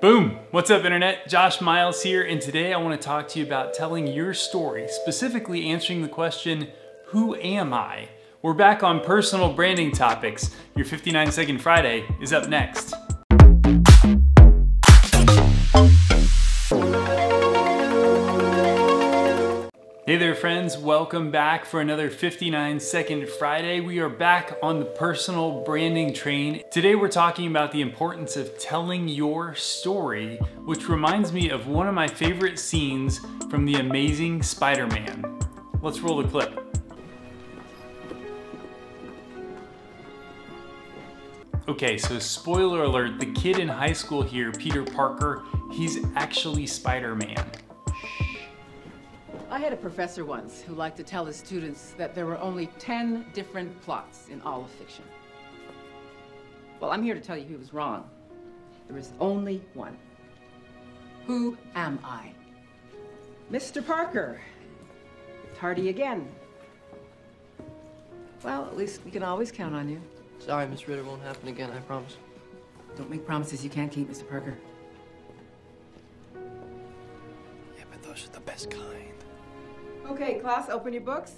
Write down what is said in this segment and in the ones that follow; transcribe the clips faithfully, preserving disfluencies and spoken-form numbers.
Boom! What's up, internet? Josh Miles here, and today I want to talk to you about telling your story, specifically answering the question, who am I? We're back on personal branding topics. Your fifty-nine second Friday is up next. Hey there, friends. Welcome back for another fifty-nine second Friday. We are back on the personal branding train. Today we're talking about the importance of telling your story, which reminds me of one of my favorite scenes from The Amazing Spider-Man. Let's roll the clip. Okay, so spoiler alert, the kid in high school here, Peter Parker, he's actually Spider-Man. I had a professor once who liked to tell his students that there were only ten different plots in all of fiction. Well, I'm here to tell you he was wrong. There is only one. Who am I? Mister Parker. Tardy again. Well, at least we can always count on you. Sorry, Miss Ritter, won't happen again, I promise. Don't make promises you can't keep, Mister Parker. Yeah, but those are the best kind. Okay, class, open your books.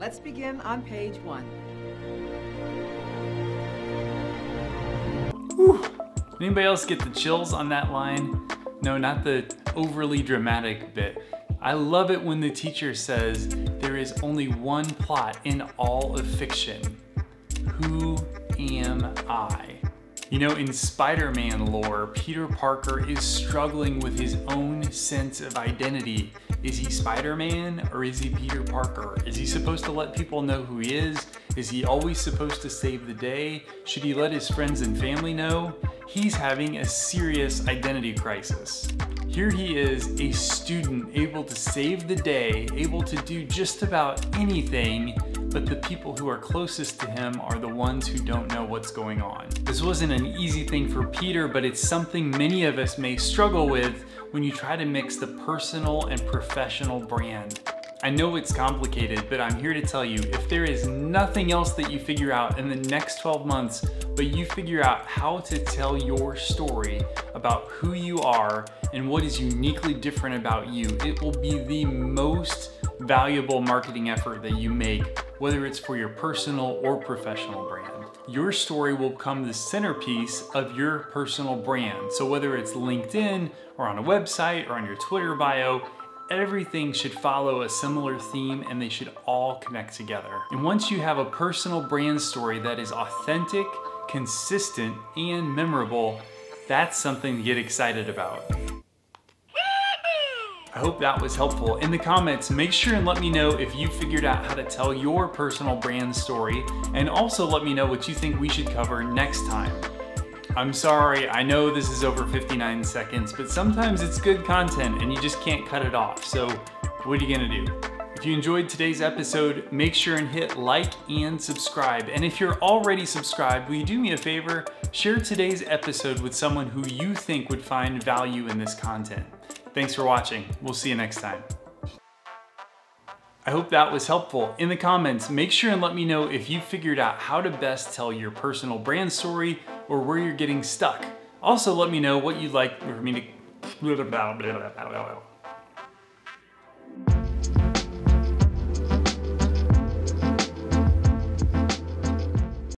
Let's begin on page one. Whew. Anybody else get the chills on that line? No, not the overly dramatic bit. I love it when the teacher says there is only one plot in all of fiction. Who am I? You know, in Spider-Man lore, Peter Parker is struggling with his own sense of identity. Is he Spider-Man or is he Peter Parker? Is he supposed to let people know who he is? Is he always supposed to save the day? Should he let his friends and family know? He's having a serious identity crisis. Here he is, a student able to save the day, able to do just about anything, but the people who are closest to him are the ones who don't know what's going on. This wasn't an easy thing for Peter, but it's something many of us may struggle with when you try to mix the personal and professional brand. I know it's complicated, but I'm here to tell you, if there is nothing else that you figure out in the next twelve months, but you figure out how to tell your story about who you are and what is uniquely different about you, it will be the most valuable marketing effort that you make, whether it's for your personal or professional brand. Your story will become the centerpiece of your personal brand. So whether it's LinkedIn or on a website or on your Twitter bio, everything should follow a similar theme and they should all connect together. And once you have a personal brand story that is authentic, consistent, and memorable, that's something to get excited about. I hope that was helpful. In the comments, make sure and let me know if you figured out how to tell your personal brand story, and also let me know what you think we should cover next time. I'm sorry, I know this is over fifty-nine seconds, but sometimes it's good content and you just can't cut it off, so what are you gonna do? If you enjoyed today's episode, make sure and hit like and subscribe. And if you're already subscribed, will you do me a favor? Share today's episode with someone who you think would find value in this content. Thanks for watching. We'll see you next time. I hope that was helpful. In the comments, make sure and let me know if you figured out how to best tell your personal brand story or where you're getting stuck. Also, let me know what you'd like for me to...